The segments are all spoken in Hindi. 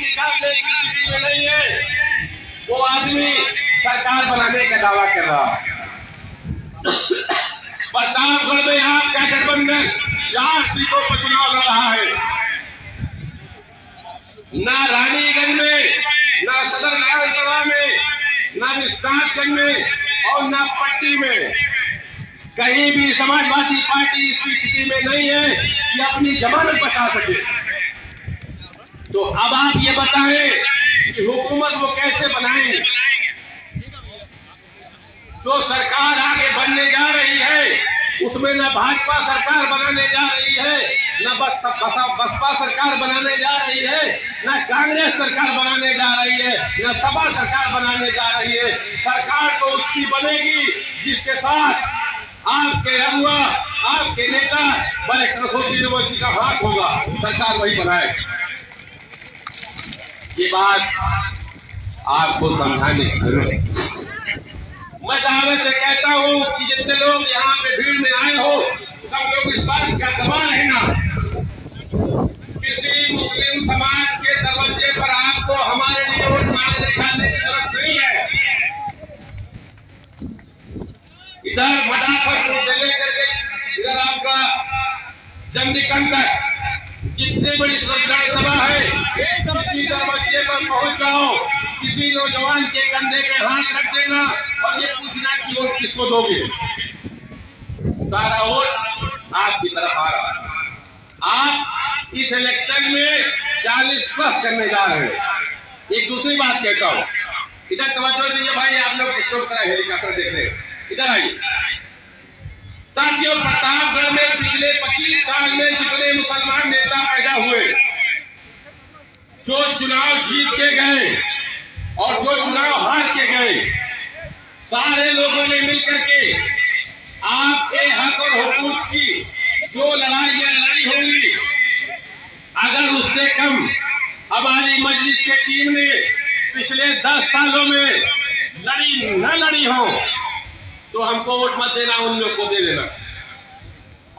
नहीं है, वो आदमी सरकार बनाने का दावा कर रहा है। प्रतापगढ़ में आपका गठबंधन 4 सीटों पर चुनाव लड़ रहा है, ना रानीगंज में, ना सदर विधानसभा में, ना विश्वनाथगंज में और ना पट्टी में। कहीं भी समाजवादी पार्टी इस स्थिति में नहीं है कि अपनी जमानत बचा सके। तो अब आप ये बताएं कि हुकूमत वो कैसे बनाएंगे? जो सरकार आगे बनने जा रही है उसमें ना भाजपा सरकार बनाने जा रही है, ना बसपा सरकार बनाने जा रही है, ना कांग्रेस सरकार बनाने जा रही है, ना सपा सरकार बनाने जा रही है। सरकार तो उसकी बनेगी जिसके साथ आपके अगुआ, आपके नेता बड़े का हाथ होगा, सरकार वही बनाएगी। ये बात आपको समझाने की जरूरत है। मैं दावे से कहता हूँ कि जितने लोग यहाँ पे भीड़ में आए हो सब लोग इस बात का गवाह है ना, किसी मुस्लिम समाज के दरवाजे पर आपको हमारे लिए वोट मांगने दिखाने की जरूरत नहीं है। इधर मटाफट से लेकर के इधर आपका जमदिकन तक जितने बड़ी विधानसभा है, किसी दरवाजे पर पहुंच जाओ, किसी नौजवान के कंधे पे हाथ रख देना और ये पूछना कि वोट किसको दोगे। सारा वोट आपकी तरफ आ रहा है। आप इस इलेक्शन में 40+ करने जा रहे हैं। एक दूसरी बात कहता हूँ, इधर तवज्जो दीजिए भाई, आप लोग कुछ तरह हेलीकॉप्टर देख रहे हैं, इधर आइए। साथियों, प्रतापगढ़ में पिछले 25 साल में जितने मुसलमान नेता पैदा हुए, जो चुनाव जीत के गए और जो चुनाव हार के गए, सारे लोगों ने मिलकर के आपके हक और हुकूक की जो लड़ाइयां लड़ी होंगी, अगर उससे कम हमारी मजलिस के टीम ने पिछले 10 सालों में लड़ी न लड़ी हो तो हमको वोट मत देना, उन लोग को दे देना।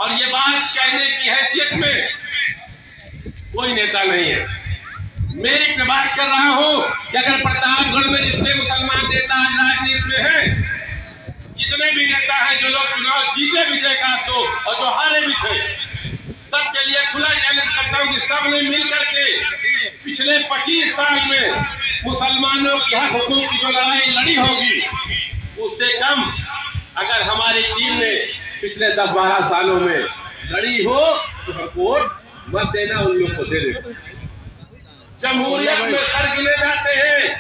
और ये बात कहने की हैसियत में कोई नेता नहीं है। मेरी एक बात कर रहा हूं कि अगर प्रतापगढ़ में जितने मुसलमान नेता आज राजनीति में हैं, जितने भी नेता हैं, जो लोग चुनाव जीते भी थे तो और जो हारे भी थे, सबके लिए खुला चैलेंज करता हूं कि सबने मिलकर के पिछले 25 साल में मुसलमानों के हक हुकूक की जो लड़ाई लड़ी होगी, उससे कम अगर हमारी टीम ने पिछले 10-12 सालों में लड़ी हो तो हमको मत देना, उन लोग को दे देना। जमहूरियत में सर गिने जाते हैं, तय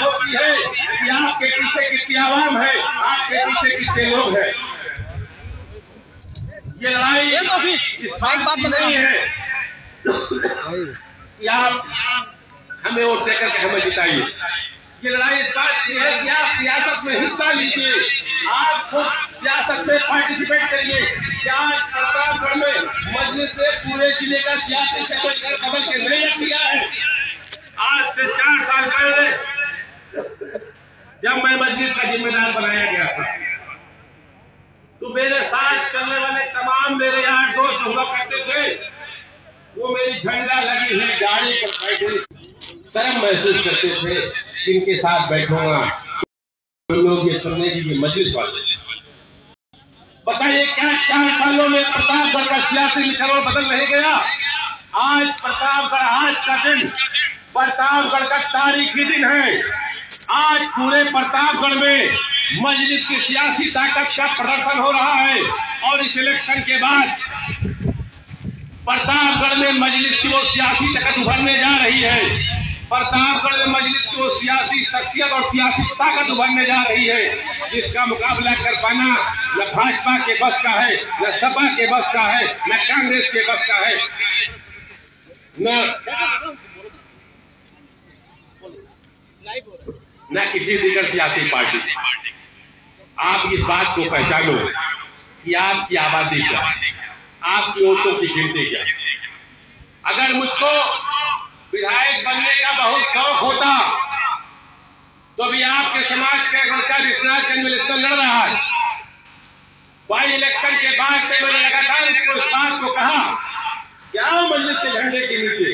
होती है कि आपके पीछे कितनी आवाम है, आपके पीछे कितने लोग हैं। ये लड़ाई नहीं है कि आप हमें वोट देकर के हमें जिताइए। ये लड़ाई इस बात की है कि आप सियासत में हिस्सा लीजिए, आप खुद सियासत में पार्टिसिपेट करिए। क्या प्रतापगढ़ में मजलिस ने पूरे जिले का सियासी सेक्टर कवर के नहीं किया है? आज से 4 साल पहले जब मैं मजलिस का जिम्मेदार बनाया गया था तो मेरे साथ चलने वाले तमाम मेरे यार दोस्त हुआ करते थे, वो मेरी झंडा लगी हुई गाड़ी पर बैठे शर्म महसूस करते थे, इनके साथ बैठूंगा तो लोग ये समझेंगे कि मजलिस वाले। बताइए, क्या 4 सालों में प्रतापगढ़ का सियासी निशाना बदल नहीं गया? आज प्रतापगढ़, आज का दिन प्रतापगढ़ का तारीखी दिन है। आज पूरे प्रतापगढ़ में मजलिस की सियासी ताकत का प्रदर्शन हो रहा है और इस इलेक्शन के बाद प्रतापगढ़ में मजलिस की वो सियासी ताकत उभरने जा रही है। प्रतापगढ़ में मजलिस को सियासी शख्सियत और सियासी ताकत उभरने जा रही है, जिसका मुकाबला कर पाना न भाजपा के बस का है, न सपा के बस का है, न कांग्रेस के बस का है, न किसी दीगर सियासी पार्टी। आप इस बात को पहचानो कि आपकी आबादी क्या, आपकी वोटों की गिनती क्या। अगर मुझको विधायक बनने का बहुत शौक होता तो भी आपके समाज के लड़का विश्वनाथगंज में इलेक्शन लड़ रहा है। बाई इलेक्शन के बाद से मैंने लगातार इसको इस बात को कहा कि आओ मजलिस के झंडे के नीचे,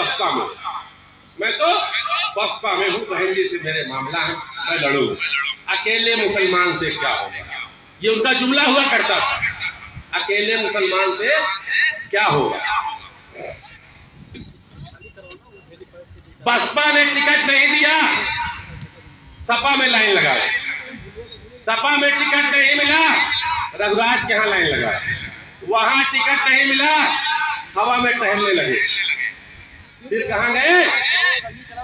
बसपा में, मैं तो बसपा में हूँ, बहन से मेरे मामला है, मैं लड़ू, अकेले मुसलमान से क्या होगा। ये उनका जुमला हुआ करता था, अकेले मुसलमान से क्या होगा। बसपा ने टिकट नहीं दिया, सपा में लाइन लगाए, सपा में टिकट नहीं मिला, रघुराज के यहाँ लाइन लगाए, वहां टिकट नहीं मिला, हवा में टहलने लगे, फिर कहाँ गए।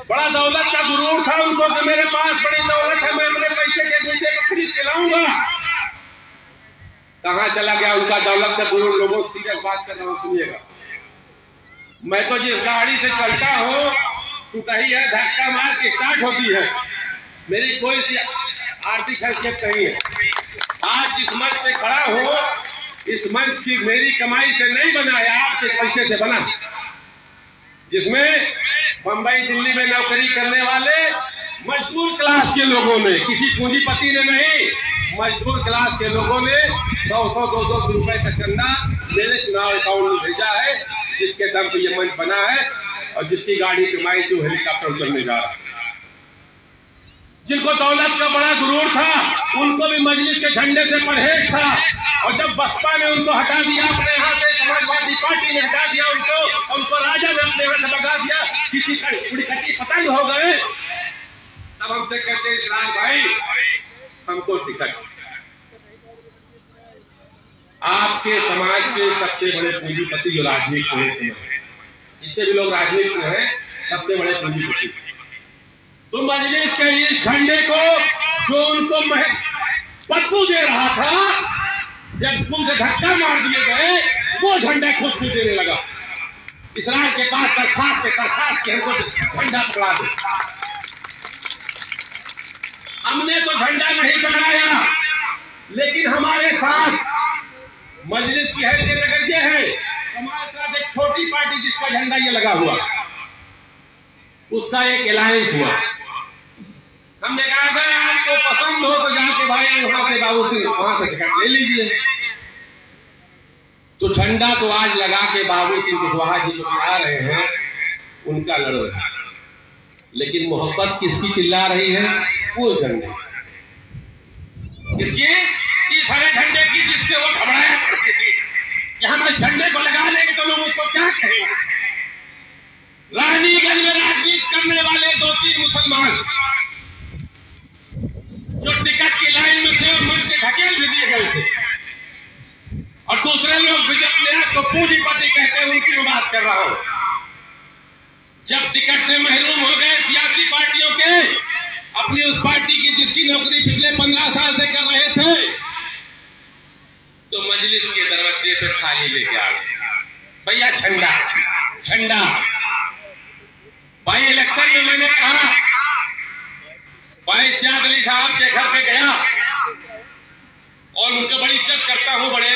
बड़ा दौलत का गुरूर था उनको कि मेरे पास बड़ी दौलत है, मैं अपने पैसे के पीछे खरीद के लाऊंगा। कहाँ चला गया उनका दौलत का गुरूर। लोगों से सीधे बात कर रहा हूँ, सुनिएगा। मैं तो जिस गाड़ी से चलता हूँ टूटी है, धक्का मार के स्टार्ट होती है, मेरी कोई सी आर्थिक हैसियत नहीं है। आज इस मंच पे खड़ा हूँ, इस मंच की मेरी कमाई से नहीं बना है, आपके पैसे से बना। जिसमें बंबई दिल्ली में नौकरी करने वाले मजदूर क्लास के लोगों ने, किसी पूंजीपति ने नहीं, मजदूर क्लास के लोगों ने 100-200 रुपए का चंदा मेरे चुनाव अकाउंट में भेजा है, जिसके दम पर यह मंच बना है और जिसकी गाड़ी कमाई जो हेलीकॉप्टर उतरने जा रहा है। जिनको दौलत का बड़ा गुरूर था उनको भी मजलिस के झंडे से परहेज था, और जब बसपा ने उनको हटा दिया अपने यहाँ से, समाजवादी पार्टी ने हटा दिया उनको, और उनको राजा ने अपने यहाँ से भगा दिया, किसी का उड़ीकटी पतंग हो गए, तब हमसे कहते हैं इमरान भाई हमको टिकट। आपके समाज के सबसे बड़े पूंजीपति जो राजनीतिक हुए थे, जितने भी लोग राजनीतिक हैं सबसे बड़े पूंजीपति, तुम मजलिस के इस झंडे को जो उनको बदबू दे रहा था, जब तुमसे धक्का मार दिए गए वो झंडा खुशबू देने लगा। इसराइल के पास तरखास के हमको झंडा पकड़ा दे, हमने तो झंडा नहीं पकड़ाया, लेकिन हमारे साथ मजलिस की हैसियत अगर यह है, हमारे साथ एक छोटी पार्टी जिसका झंडा ये लगा हुआ, उसका एक अलायंस हुआ। हमने कहा भाई आपको पसंद हो तो जाके भाई वहां से बाबू सिंह वहां से टिकट ले लीजिए। तो झंडा तो आज लगा के बाबू सिंह कुशवाहा जी जो चिल्ला रहे हैं उनका लड़ो, लेकिन मोहब्बत किसकी चिल्ला रही है? वो झंडे किसकी? इस हरे झंडे की, जिससे वो घबराया करते थे कि हम इस झंडे को लगा लेंगे तो लोग उसको क्या कहेंगे। रानीगंज में राजनीति करने वाले 2-3 मुसलमान जो टिकट की लाइन में थे और मन से धकेल भी दिए गए थे, और दूसरे लोग अपने आप को पूंजीपति कहते हैं उनकी मैं बात कर रहा हूं, जब टिकट से महरूम हो गए सियासी पार्टियों के, अपनी उस पार्टी की जिसकी नौकरी पिछले 15 साल से कर रहे थे, तो मजलिस के दरवाजे पे खाली लेके आ गए। भैया झंडा झंडा भाई, इलेक्शन में मैंने कहा भाई इम्तियाज जलील साहब के घर पे गया और उनका बड़ी इज्जत करता हूँ, बड़े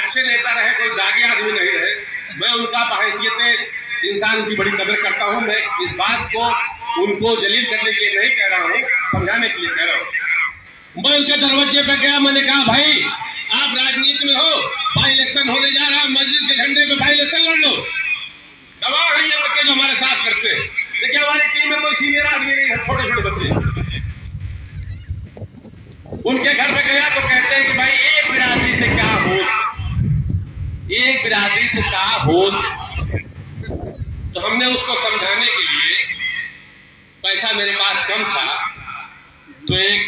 अच्छे नेता रहे, कोई दागे आदमी नहीं रहे, मैं उनका हैसियत इंसान की बड़ी कदर करता हूँ। मैं इस बात को उनको जलील करने के लिए नहीं कह रहा हूँ, समझाने के लिए कह रहा हूँ। मैं उनके दरवाजे पे गया, मैंने कहा भाई आप राजनीति में हो, भाई इलेक्शन होने जा रहा है, मजलिस के झंडे पे भाई इलेक्शन लड़ लो। दबाव है ये लड़के जो हमारे साथ करते हैं, लेकिन हमारी टीम में कोई सीनियर आदमी नहीं है, छोटे छोटे बच्चे। उनके घर में गया तो कहते हैं कि भाई एक बिरादरी से क्या होत, एक बिरादरी से क्या होत। तो हमने उसको समझाने के लिए, पैसा मेरे पास कम था, तो एक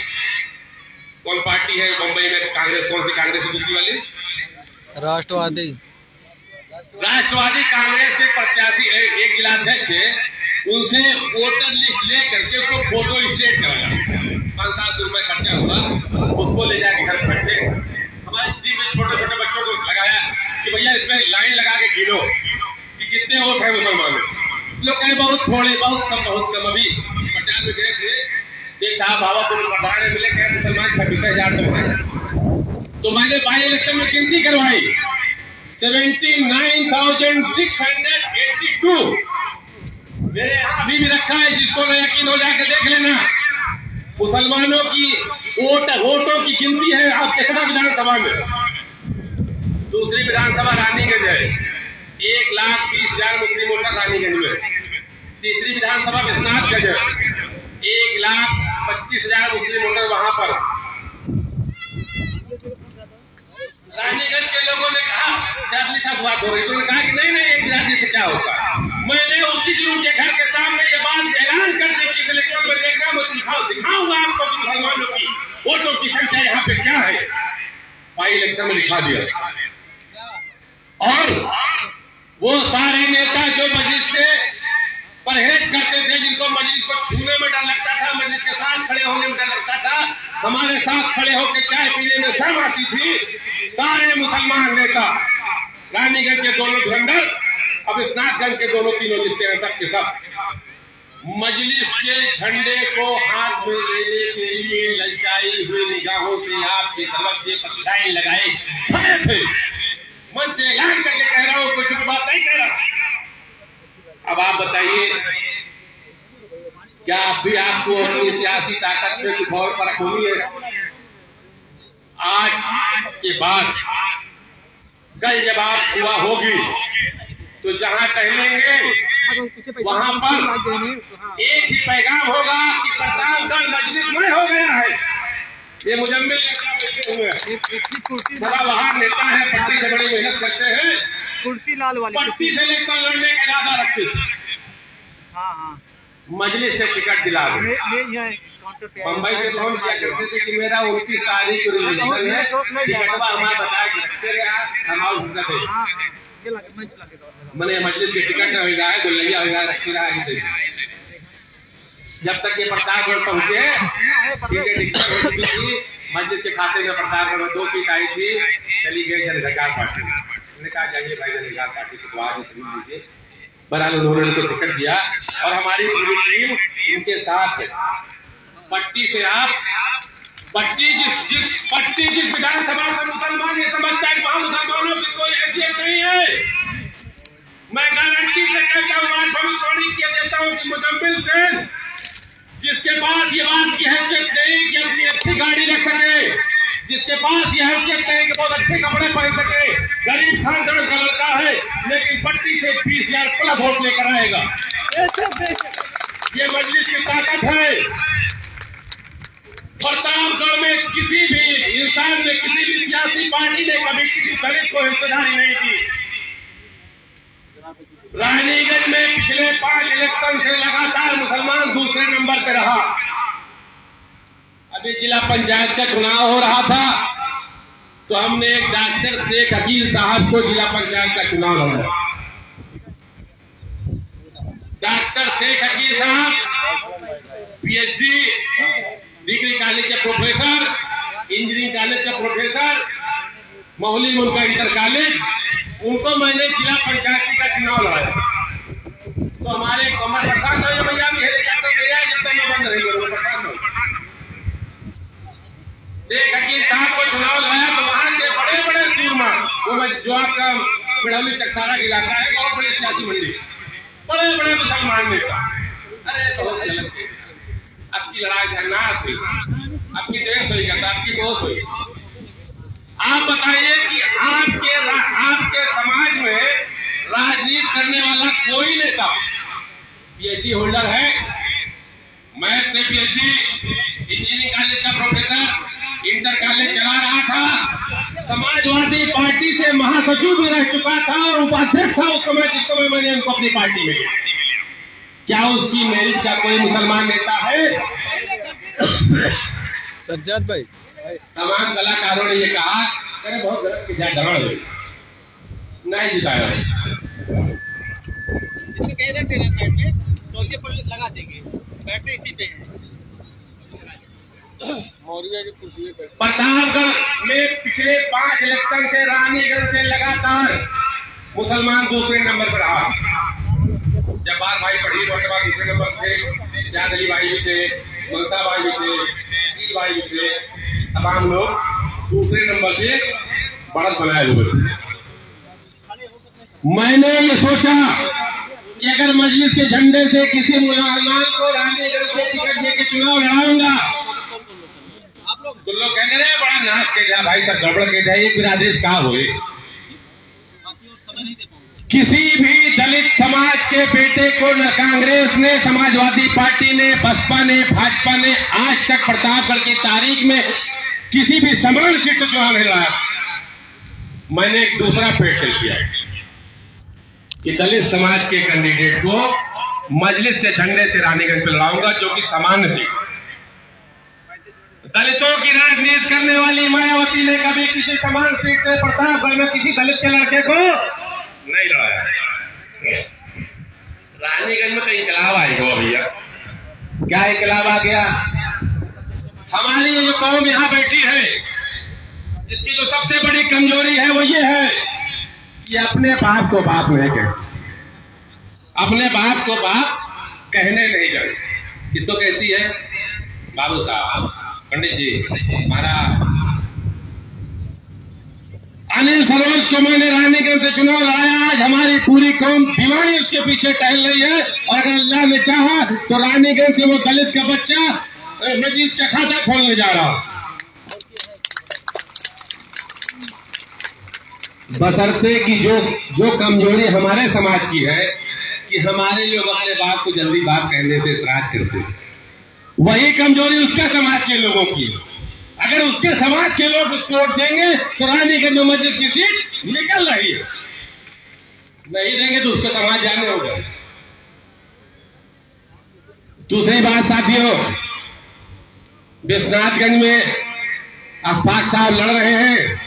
कौन पार्टी है मुंबई में कांग्रेस, कौन सी कांग्रेस है दूसरी वाली, राष्ट्रवादी कांग्रेस के प्रत्याशी एक जिलाध्यक्ष थे, उनसे वोटर लिस्ट ले करके उसको फोटो स्टेट कराया, 500-700 रुपए खर्चा हुआ, उसको ले जाके घर बैठे हमारे टीम में छोटे छोटे बच्चों को लगाया कि भैया इसमें लाइन लगा के गिनो कि कितने वोट है मुसलमान। लोग कहे बहुत थोड़े, बहुत कम। अभी 50 में गए थे, एक साहब बाबापुर प्रधान में मिले, कहे मुसलमान 26,000 तक है, तो मैंने बाई इलेक्शन में गिनती करवाई, 79,682 मेरे यहाँ अभी भी रखा है, जिसको न यकीन हो जाकर देख लेना। मुसलमानों की वोटों की गिनती है। आप देखना विधानसभा में, दूसरी विधानसभा रानीगंज है, 1,20,000 मुस्लिम वोटर रानीगंज में, तीसरी विधानसभा विश्वनाथगंज में 1,25,000 मुस्लिम वोटर वहां पर। रानीगंज के लोगों ने कहा जाति का बात हो रही, तो उन्होंने कहा कि नहीं नहीं एक जाति से क्या होगा। मैंने उसी दिन उनके घर के सामने ये बात ऐलान कर दी कि इलेक्शन में देखना मैं दिखाऊंगा आपको मुसलमानों की वोटों की संख्या यहाँ पे क्या है, भाई इलेक्शन में दिखा दिया। और वो सारे नेता जो मजलिस से परहेज करते थे, जिनको मजलिस को छूने में डर लगता था, मजलिस के साथ खड़े होने में डर लगता था, हमारे साथ खड़े होकर चाय पीने में शर्म आती थी, सारे मुसलमान नेता रानीगंज के दोनों धुरंधर अब विश्वनाथगंज के दोनों तीनों जीतते हैं, सबके सब मजलिस के झंडे को हाथ में लेने के लिए ललचाई हुई निगाहों से आपकी तरफ से पत्थराएं लगाए खड़े थे। मन से ऐलान करके कह रहा हूं, कुछ बात नहीं कह रहा। अब आप बताइए, क्या आप भी आपको अपनी सियासी ताकत में कुछ और पर खोनी है? आज के बाद कल जब आप हुआ होगी तो जहां टहलेंगे वहां पर एक ही पैगाम होगा कि प्रतापगढ़ मजलिस में हो गया है। ये मुजम्मिल सदाबहार नेता है, पट्टी से बड़ी मेहनत करते हैं, कुर्सी लाल वाली पट्टी से लेकर लड़ने का इरादा रखते थे। मजलिस से टिकट दिला बम्बई से फोन किया करते थे कि मेरा 29 तारीख को रिजल्ट है, टिकटवा हमारे बताया कि रखते रहे, मैंने मजलिस के टिकट होगा है गुल्लैया होगा रखते रहा। जब तक ये प्रतापगढ़ पहुंचे मस्जिद के खाते में प्रतापगढ़ में 2 सीट आई थी, चली गई जनधिकार पार्टी। उन्होंने कहा जाइए भाई जनधिकार पार्टी को आज चुन लीजिए, बहरहाल उन्होंने उनको टिकट दिया और हमारी पूरी टीम उनके साथ है। पट्टी से आप पट्टी जिस विधानसभा में मुसलमान ये समझता है वहां मुसलमानों की कोई हैसियत नहीं है। मैं गारंटी से कहता हूँ, आज भविष्यवाणी किया देता हूँ कि मुजम्मिल से जिसके पास ये बात की हैसियत नहीं कि अपनी अच्छी गाड़ी रख सके, जिसके पास ये हैसियत नहीं कि बहुत अच्छे कपड़े पहन सके, गरीब खानदान का लड़का है, लेकिन 25 से 30,000 प्लस वोट लेकर आएगा। ये मजलिस की ताकत है। प्रतापगढ़ में किसी भी इंसान ने, किसी भी सियासी पार्टी ने कभी किसी दलित को हिस्सेदारी नहीं दी। रानीगंज में पिछले 5 इलेक्शन से लगातार मुसलमान दूसरे नंबर पर रहा। अभी जिला पंचायत का चुनाव हो रहा था तो हमने एक डॉक्टर शेख हकीर साहब को जिला पंचायत का चुनाव लड़ा। डॉक्टर शेख हकीर साहब PhD डिग्री कॉलेज के प्रोफेसर, इंजीनियरिंग कॉलेज के प्रोफेसर, मोहली में उनका इंटर कॉलेज, उनको मैंने जिला पंचायत का चुनाव लड़ाया। तो हमारे कमर प्रसाद हो भैया बंद रही शेख हकीर साहब को चुनाव लड़ाया तो वहां के बड़े बड़े सूरमा, वो जो आपका मिड़ौली चकसारा इलाका है, बहुत बड़ी सियासी मंडी, बड़े बड़े मुसलमान नेता, अरे बहुत चलते आपकी लड़ाई झगड़ा हुई, आपकी 150 का था, आपकी 200। आप बताइए कि आपके समाज में राजनीति करने वाला कोई नेता PhD होल्डर है, मैथ से PhD, इंजीनियरिंग कॉलेज का प्रोफेसर, इंटर कॉलेज चला रहा था, समाजवादी पार्टी से महासचिव भी रह चुका था और उपाध्यक्ष था उस समय जिस समय मैंने उनको अपनी पार्टी में लिया। क्या उसकी मेरिट का कोई मुसलमान नेता है? सज्जाद भाई तमाम कलाकारों ने ये कहा अरे बहुत गलत की जाए दबाड़ हुई नहीं जिताया कह रहे थे लगा देंगे बैठते इसी पे मौर्य जो कुछ। प्रतापगढ़ में पिछले 5 इलेक्शन से रानीगंज से लगातार मुसलमान दूसरे नंबर पर रहा। जब्बार भाई पढ़ी मोटवा दूसरे नंबर थे, इम्तियाज जलील भाई भी थे, मनसा भाई भी थे, अकील भाई भी थे, तमाम लोग दूसरे नंबर पे बढ़त बनाए हुए थे। मैंने ये सोचा कि अगर मजलिस के झंडे से किसी मुसलमान को रानीगंज से टिकट देकर चुनाव लड़ाऊंगा। तो लोग कह रहे हैं बड़ा नाश के जा भाई सब गड़बड़ के जाए, फिर आदेश कहा हुए किसी भी दलित समाज के बेटे को न कांग्रेस ने, समाजवादी पार्टी ने, बसपा ने, भाजपा ने आज तक प्रतापगढ़ की तारीख में किसी भी समान सीट से चुनाव नहीं लड़ा। मैंने एक दूसरा फैसला किया कि दलित समाज के कैंडिडेट को मजलिस के झंडे से रानीगंज पे लड़ाऊंगा, जो कि सामान्य सीट। दलितों की राजनीति करने वाली मायावती ने कभी किसी समान सीट से प्रतापगढ़ में किसी दलित के लड़के को नहीं लड़ाया। रानीगंज में तो इनकलाब आई हो भैया, क्या इनकलाब आ गया। हमारी ये कौम यहाँ बैठी है, इसकी जो सबसे बड़ी कमजोरी है वो ये है कि अपने बाप को बाप नहीं कहते, अपने बाप को बाप कहने नहीं जानते। इसको कहती है बाबू साहब, पंडित जी, हमारा अनिल सरोज को मैंने रानीगंज से चुनाव लाया। आज हमारी पूरी कौम दीवानी उसके पीछे टहल रही है, और अगर अल्लाह ने चाहा तो रानीगंज से वो दलित का बच्चा मजलिस का खाता खोलने जा रहा हूं, बशर्ते कि जो कमजोरी हमारे समाज की है कि हमारे लोग अपने बाप को जल्दी बाप कहने से इतराज करते हैं, वही कमजोरी उसके समाज के लोगों की। अगर उसके समाज के लोग उसको वोट देंगे तो रानीगंज में मजलिस की सीट निकल रही है, नहीं देंगे तो उसका समाज जाने होगा। दूसरी बात साथियों, विश्वनाथगंज में अस्फाक साहब लड़ रहे हैं।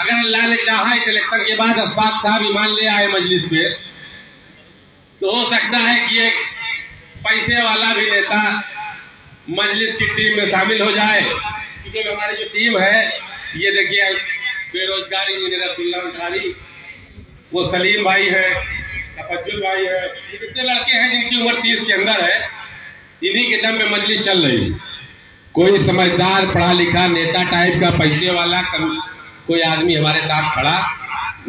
अगर अल्लाह ने चाहा इस इलेक्शन के बाद अस्फाक साहब ईमान ले आए मजलिस में, तो हो सकता है कि एक पैसे वाला भी नेता मजलिस की टीम में शामिल हो जाए, क्योंकि हमारी जो टीम है ये देखिए बेरोजगारी इंजीनियर अब्दुल्ला अंसारी, वो सलीम भाई है, तजुल भाई है, ये कितने लड़के हैं जिनकी उम्र 30 के अंदर है, इन्हीं के दम में मजलिस चल रही है। कोई समझदार पढ़ा लिखा नेता टाइप का पैसे वाला कोई आदमी हमारे साथ खड़ा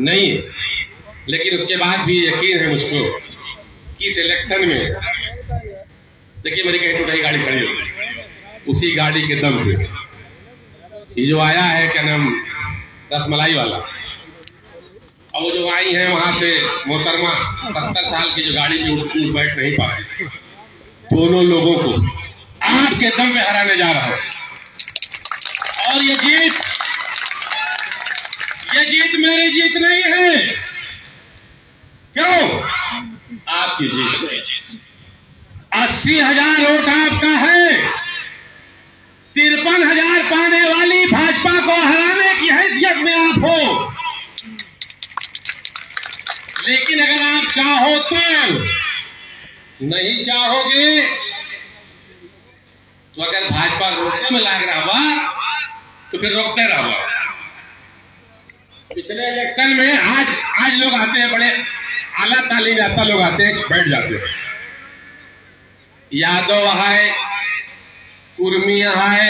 नहीं है, लेकिन उसके बाद भी यकीन है मुझको कि इस इलेक्शन में देखिए मेरी कहीं टूटी गाड़ी खड़ी हो, उसी गाड़ी के दम पे ये जो आया है क्या नाम रसमलाई वाला, और वो जो आई है वहां से मोहतरमा 70 साल की जो गाड़ी में उठ बैठ नहीं पाए, दोनों लोगों को आपके दम में हराने जा रहा है। और ये जीत मेरी जीत नहीं है, क्यों आपकी जीत है। 80,000 वोट आपका है, 53,000 पाने वाली भाजपा को हराने की हैसियत में आप हो। लेकिन अगर आप चाहो तो, नहीं चाहोगे तो अगर भाजपा रोकने में लाग रहा हुआ तो फिर रोकते रहो। पिछले इलेक्शन में आज लोग आते हैं, बड़े आला तालीम याफ्ता लोग आते हैं, बैठ जाते हैं। यादव आए, कुर्मी आए,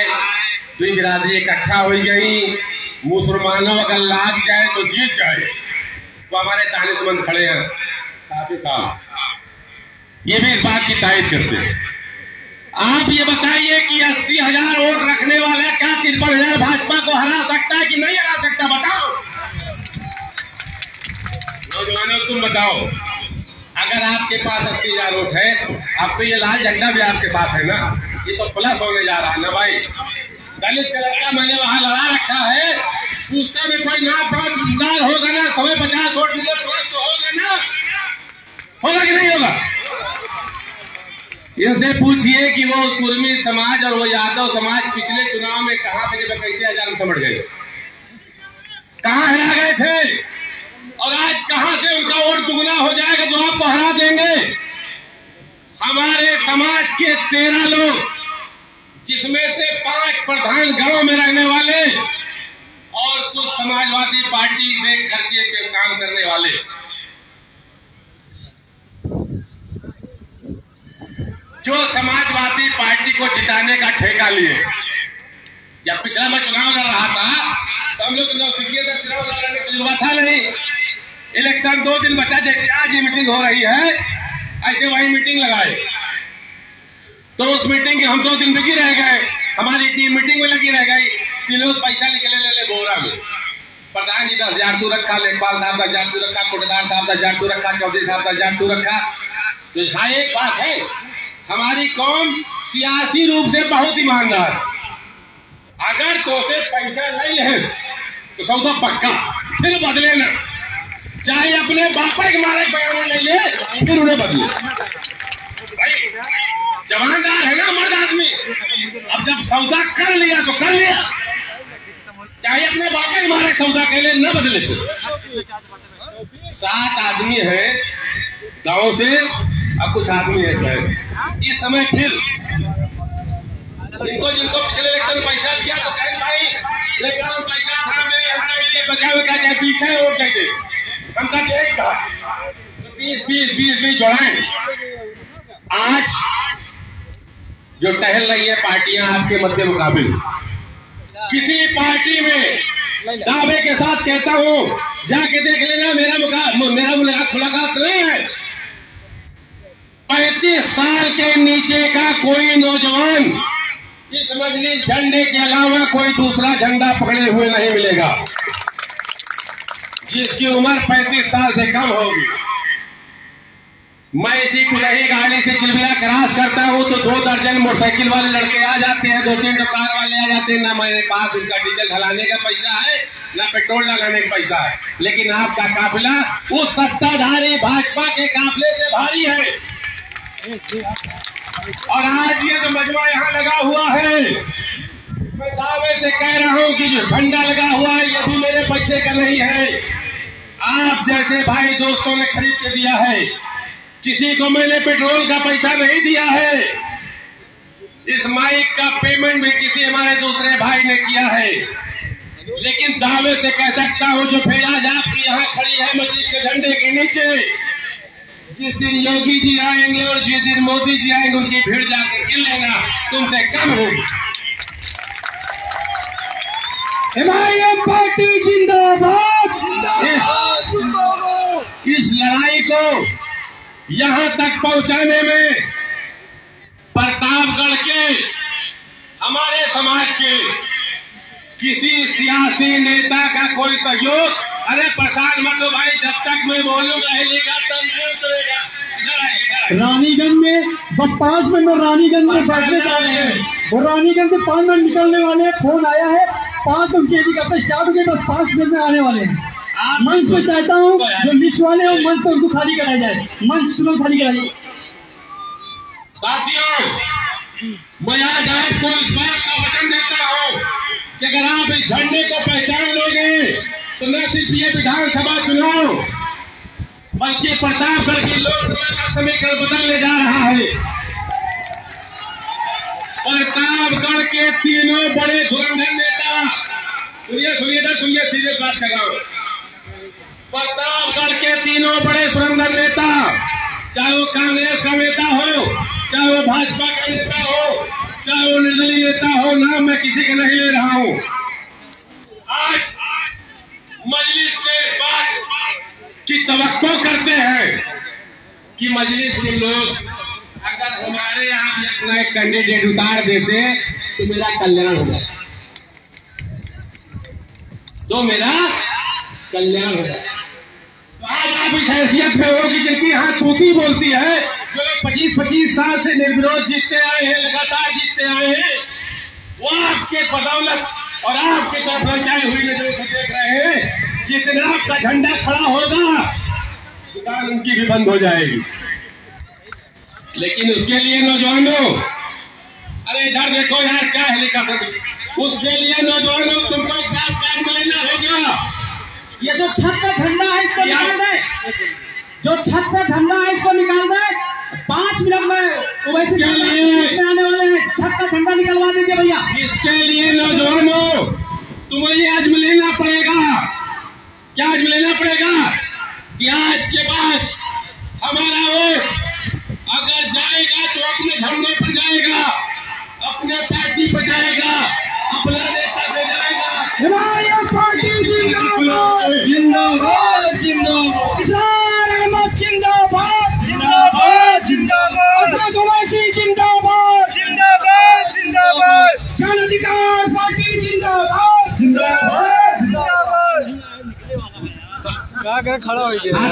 दुई बिरादरी इकट्ठा हो गई, मुसलमानों अगर लाग जाए तो जीत जाए। वो हमारे दानिशमंद खड़े हैं साथ ही साथ, ये भी इस बात की तारीफ करते हैं। आप ये बताइए कि 80,000 वोट रखने वाला क्या 53,000 भाजपा को हरा सकता है कि नहीं हरा सकता, बताओ। नौजवानों तुम बताओ, अगर आपके पास 80,000 वोट है, अब तो ये लाल झंडा भी आपके साथ है ना, ये तो प्लस होने जा रहा है ना भाई। दलित का लड़का मैंने वहां लड़ा रखा है, उसका भी कोई ना 5,000 होगा ना, 50 वोट मिले तो होगा ना, होगा कि नहीं होगा। इनसे पूछिए कि वो कुर्मी समाज और वो यादव समाज पिछले चुनाव में कहां थे, जब 21,000 में समझ गए, कहां हरा गए थे, और आज कहां से उनका वोट दुगना हो जाएगा जो आपको हरा देंगे। हमारे समाज के 13 लोग, जिसमें से 5 प्रधान गांव में रहने वाले और कुछ समाजवादी पार्टी से खर्चे पे काम करने वाले, जो समाजवादी पार्टी को जिताने का ठेका लिए। जब पिछला मैं चुनाव लड़ रहा था तो हम लोग चुनाव लड़ने का तजुर्बा था नहीं, इलेक्शन 2 दिन बचा, जैसे आज ये मीटिंग हो रही है ऐसे वही मीटिंग लगाए, तो उस मीटिंग के हम 2 दिन बिजी रह गए, हमारी टीम मीटिंग में लगी रह गई कि लोग पैसा निकले ले बोरा में। प्रधान जी 10,000 तू रखा, लेखपाल साहब 10,000 तू रखा, कोटेदार साहब 10,000 तू रखा, चौधरी साहब 10,000 तू रखा। तो यहाँ एक बात है, हमारी कौम सियासी रूप से बहुत ईमानदार। अगर तो से पैसा नहीं है तो सौदा पक्का, फिर बदले ना, चाहे अपने बापर के मारे पैसा नहीं है फिर उन्हें बदले। भाई जमानदार है ना मर्द आदमी, अब जब सौदा कर लिया तो कर लिया, चाहे अपने बापर के मारे सौदा के लिए न बदले। तो 7 आदमी है गाँव से, अब कुछ आदमी ऐसा है इस समय फिर इनको जिनको पिछले इलेक्शन पैसा दिया तो कहें भाई इलेक्शन पैसा था मैं पीछे वोट देते, हमका यही कहा 20-20-20-20 जोड़ाएं। आज जो टहल रही है पार्टियां आपके मध्य मुकाबिल, किसी पार्टी में दावे के साथ कहता हूं जाके देख लेना, मेरा मुलाकात नहीं है। 35 साल के नीचे का कोई नौजवान इस मजलिस झंडे के अलावा कोई दूसरा झंडा पकड़े हुए नहीं मिलेगा। जिसकी उम्र 35 साल से कम होगी, मैं इसी कुलही गाड़ी से चिलबिला क्रॉस करता हूं तो 2 दर्जन मोटरसाइकिल वाले लड़के आ जाते हैं, 2-3 दुकान वाले आ जाते हैं। ना मेरे पास उनका डीजल ढलाने का पैसा है, ना पेट्रोल लगाने का पैसा है, लेकिन आपका काफिला उस सत्ताधारी भाजपा के काफिले से भारी है। और आज ये जो मजमा यहाँ लगा हुआ है, मैं दावे से कह रहा हूँ कि जो झंडा लगा हुआ है ये भी मेरे पैसे का नहीं है, आप जैसे भाई दोस्तों ने खरीद के दिया है। किसी को मैंने पेट्रोल का पैसा नहीं दिया है, इस माइक का पेमेंट भी किसी हमारे दूसरे भाई ने किया है। लेकिन दावे से कह सकता हूँ जो फैयाज आपकी यहाँ खड़ी है मस्जिद के झंडे के नीचे, जिस दिन योगी जी आएंगे और जिस दिन मोदी जी आएंगे उनकी भीड़ जाकर गिन लेना, तुमसे कम होगी। हिमायत पार्टी जिंदाबाद। इस लड़ाई को यहां तक पहुंचाने में प्रतापगढ़ के हमारे समाज के किसी सियासी नेता का कोई सहयोग, अरे प्रसाद मत दो भाई, जब तक मैं बोलूंगा हिलेगा तब नहीं उतरेगा। रानीगंज में बस 5 मिनट रानीगंज में बैठने जा रहे हैं, वो रानीगंज से 5 मिनट निकलने वाले हैं। फोन आया है 5 मिनट के लिए अपने स्टार्ट हो गए, बस 5 मिनट में आने वाले हैं। मंच पे चाहता हूँ जो लिस्ट वाले हो मंच पे उनको खाली कराया जाए, मंच तुरंत खाली कराया जाए। साथियों, मैं आज आपको इस बात का वचन देता हूँ कि अगर आप इस झंडे को पहचान लोगे तो न सिर्फ ये विधानसभा चुनाव बल्कि प्रतापगढ़ की लोकसभा का समीकरण बदलने जा रहा है। प्रतापगढ़ के तीनों बड़े धुरंधर नेता, सुनिए सीरियस बात कर रहा हूं। प्रतापगढ़ के तीनों बड़े धुरंधर नेता, चाहे वो कांग्रेस का नेता हो, चाहे वो भाजपा का नेता हो, चाहे वो निर्दलीय नेता हो, नाम मैं किसी का नहीं ले रहा हूं। आज मजलिस से बात की तवक्को करते हैं कि मजलिस के लोग अगर हमारे यहाँ भी अपना एक कैंडिडेट उतार देते तो मेरा कल्याण हो जाए, तो आज आप इस हैसियत में हो कि जिनकी यहाँ तूती बोलती है, जो 25-25 साल से निर्विरोध जीतते आए हैं, लगातार जीतते आए हैं, वो आपके बदौलत और आपके तरफ रचाई हुई नजरों से देख रहे हैं। जितना आपका झंडा खड़ा होगा दुकान उनकी भी बंद हो जाएगी। लेकिन उसके लिए नौजवानों, अरे इधर देखो यार क्या हेलीकॉप्टर, उसके लिए नौजवानों तुमको काम काम लेना होगा। ये जो छत का झंडा है इसको निकाल दे, जो छत का झंडा है इसको निकाल दे। 5 मिनट में वैसे आने वाले हैं, छत का झंडा निकलवा दीजिए भैया। इसके लिए नौजवानों तुम्हें ये आजम लेना पड़ेगा। क्या आजम लेना पड़ेगा कि आज के बाद हमारा वोट अगर जाएगा तो अपने झंडे पर जाएगा, अपने पार्टी पर जाएगा, अपना नेता पर जाएगा। पार्टी जिंदाबाद जिंदाबाद जिंदाबाद जिंदाबाद जिंदाबाद जिंदाबाद जिंदाबाद जिंदाबाद जन अधिकार पार्टी जिंदाबाद जिंदाबाद जिंदाबाद। लेकर खड़ा हो गया।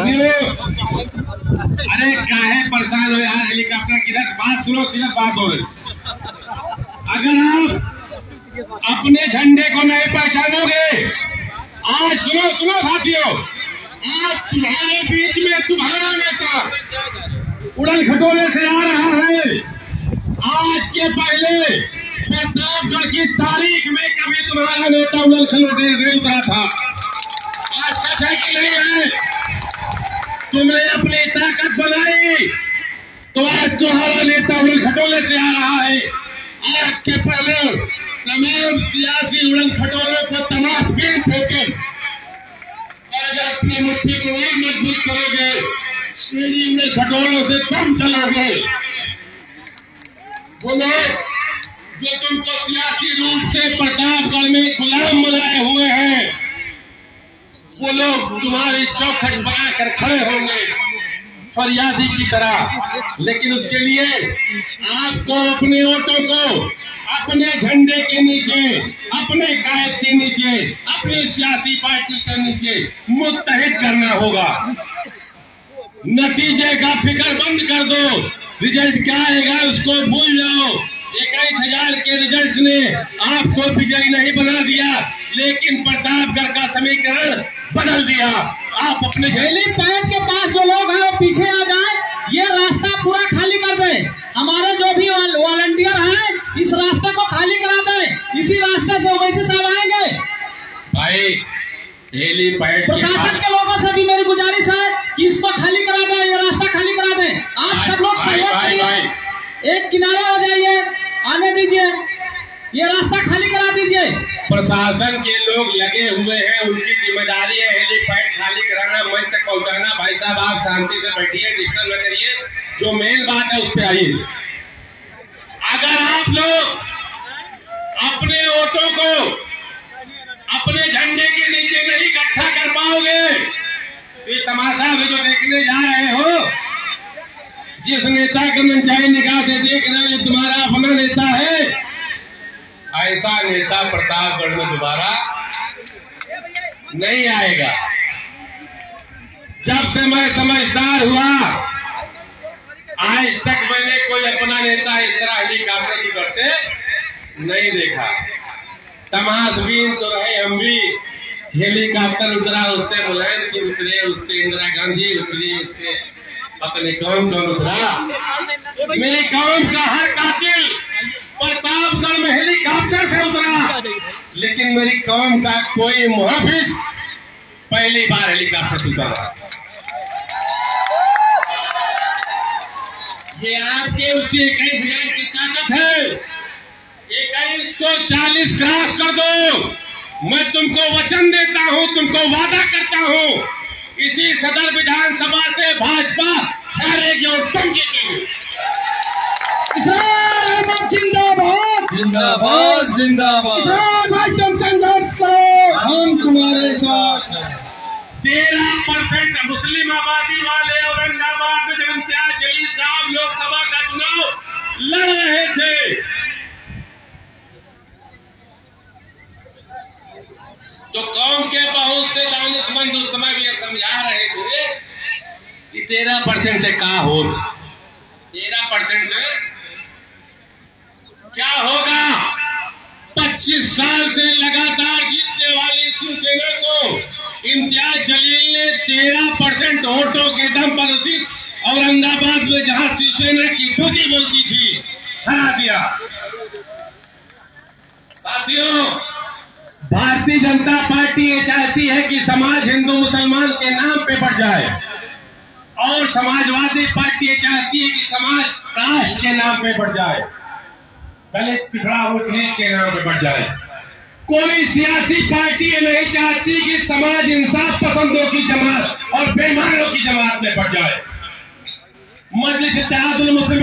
अरे काहे परेशान हो यार, हेलीकॉप्टर की बात सुनो, सिर्फ बात हो रही। अगर आप अपने झंडे को नहीं पहचानोगे, आज सुनो साथियों, आज तुम्हारे बीच में तुम्हारा नेता उड़न खटोले से आ रहा है। आज के पहले प्रतापगढ़ की तारीख में कभी तुम्हारा नेता उड़न खटोले नहीं उतरा था। आज सच है कि नहीं है? तुमने अपनी ताकत बनाई तो आज तुम्हारा नेता उड़न खटोले से आ रहा है। आज के पहले तमाम सियासी उड़न खटोलों को तमाम पेड़ फेंके। आज अपनी मुट्ठी को और मजबूत करोगे, सीढ़ी में खटोलों से कम चलोगे। वो लोग जो तुमको सियासी रूप से प्रतापगढ़ में गुलाम बनाए हुए हैं, वो लोग तुम्हारी चौखट बनाकर खड़े होंगे फरियादी की तरह। लेकिन उसके लिए आपको अपने वोटों को अपने झंडे के नीचे, अपने कायद के नीचे, अपनी सियासी पार्टी के नीचे मुत्तहिद करना होगा। नतीजे का फिक्र बंद कर दो, रिजल्ट क्या आएगा उसको भूल जाओ। 21,000 के रिजल्ट ने आपको विजयी नहीं बना दिया, लेकिन प्रतापगढ़ का समीकरण बदल दिया। आप अपने झेली पैर के पास जो लोग हैं वो पीछे आ जाए, ये रास्ता पूरा खाली कर दे। हमारे जो भी वॉलंटियर हैं इस रास्ते को खाली करा दे। इसी रास्ते से वैसे सब आएंगे भाई। झेली पैर प्रशासन के लोगों से भी मेरी गुजारिश है कि इसको खाली करा दे, ये रास्ता खाली करा दे। आप सब लोग सहयोग करिए, एक किनारा हो जाइए, आने दीजिए, ये रास्ता खाली करा दीजिए। प्रशासन के लोग लगे हुए हैं, उनकी जिम्मेदारी है हेलीपैड खाली कराना, मंच तक पहुंचाना। भाई साहब आप शांति से बैठिए, डिस्टर्ब न करिए, जो मेन बात है उस पर आइए। अगर आप लोग अपने वोटों को अपने झंडे के नीचे नहीं इकट्ठा कर पाओगे, ये तमाशा भी जो देखने जा रहे हो, जिस नेता को मनचाही निगाह से देखना ये तुम्हारा अपना नेता है, ऐसा नेता प्रतापगढ़ में दोबारा नहीं आएगा। जब से मैं समझदार हुआ, आज तक मैंने कोई अपना नेता इस तरह हेलीकॉप्टर की करते नहीं देखा। तमाशबीन तो रहे हम भी, हेलीकॉप्टर उतरा उससे मुलायम सिंह उतरे, उससे इंदिरा गांधी उतरी, उससे अपने कौन कौन उतरा। मेरे कौन का हर कातिल प्रतापगढ़ में हेलीकॉप्टर से उतरा, लेकिन मेरी कौम का कोई मुहाफिज पहली बार हेलीकॉप्टर से उतरा। ये आपके उसी 21,000 की ताकत है। 21 को 40 क्रॉस कर दो। मैं तुमको वचन देता हूँ, तुमको वादा करता हूँ, इसी सदर विधानसभा से भाजपा हर एक जोर बन जीतेगी। जिंदाबाद जिंदाबाद जिंदाबाद। तुम संघर्ष करो, हम तुम्हारे साथ हैं। 13% मुस्लिम आबादी वाले औरंगाबाद में इम्तियाज जलील साहब लोकसभा का चुनाव लड़ रहे थे, तो कौम के बहुत से दानिशमंद उस समय भी समझा रहे थे कि 13% से क्या होगा, 13% से क्या होगा। 25 साल से लगातार जीतने वाली शिवसेना को इम्तियाज जलील ने 13% वोटों के दम पर उसी औरंगाबाद में जहां शिवसेना की खुदी बोलती थी हरा दिया। साथियों, भारतीय जनता पार्टी ये चाहती है कि समाज हिंदू मुसलमान के नाम पे बढ़ जाए, और समाजवादी पार्टी ये चाहती है कि समाज राष्ट्र के नाम पे बढ़ जाए, दलित पिछड़ा हुआ देश के नाम पे बढ़ जाए। कोई सियासी पार्टी ये नहीं चाहती कि समाज इंसाफ पसंदों की जमात और बेईमानों की जमात में बढ़ जाए। मजलिस इत्तेहादुल मुस्लिमीन